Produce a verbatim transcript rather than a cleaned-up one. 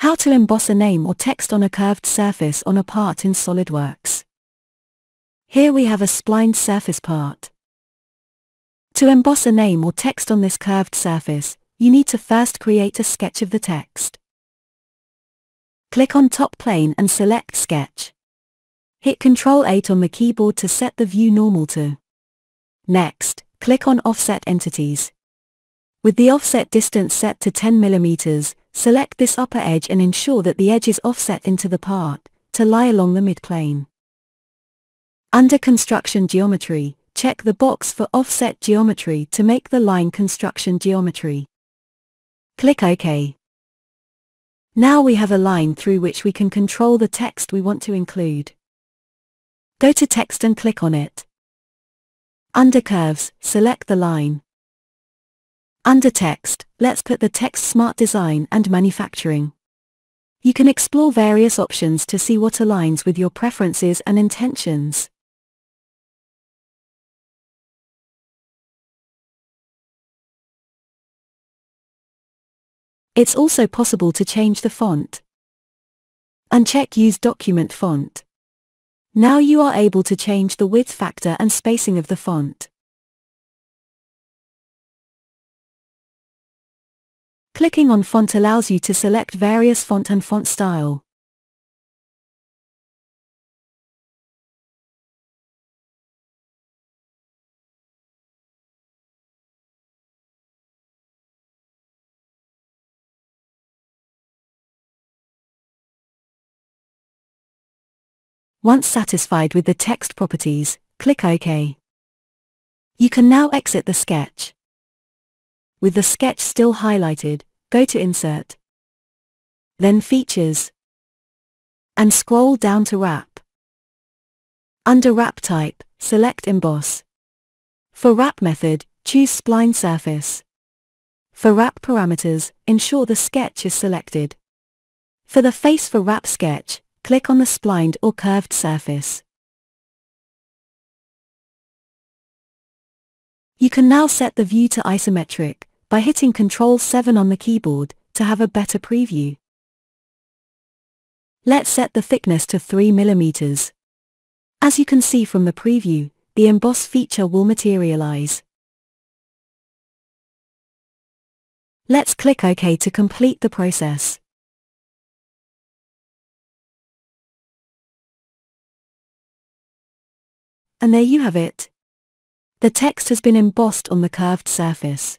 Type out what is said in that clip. How to emboss a name or text on a curved surface on a part in SolidWorks. Here we have a splined surface part. To emboss a name or text on this curved surface, you need to first create a sketch of the text. Click on Top Plane and select Sketch. Hit control eight on the keyboard to set the view normal to. Next, click on Offset Entities. With the offset distance set to ten millimeters, select this upper edge and ensure that the edge is offset into the part, to lie along the midplane. Under Construction Geometry, check the box for Offset Geometry to make the line construction geometry. Click OK. Now we have a line through which we can control the text we want to include. Go to Text and click on it. Under Curves, select the line. Under Text, let's put the text Smart Design and Manufacturing. You can explore various options to see what aligns with your preferences and intentions. It's also possible to change the font. Uncheck Use Document Font. Now you are able to change the width factor and spacing of the font. Clicking on Font allows you to select various font and font style. Once satisfied with the text properties, click OK. You can now exit the sketch. With the sketch still highlighted, go to Insert, then Features, and scroll down to Wrap. Under Wrap Type, select Emboss. For Wrap Method, choose Spline Surface. For Wrap Parameters, ensure the sketch is selected. For the face for Wrap Sketch, click on the splined or curved surface. You can now set the view to isometric by hitting control seven on the keyboard, to have a better preview. Let's set the thickness to three millimeters. As you can see from the preview, the emboss feature will materialize. Let's click OK to complete the process. And there you have it. The text has been embossed on the curved surface.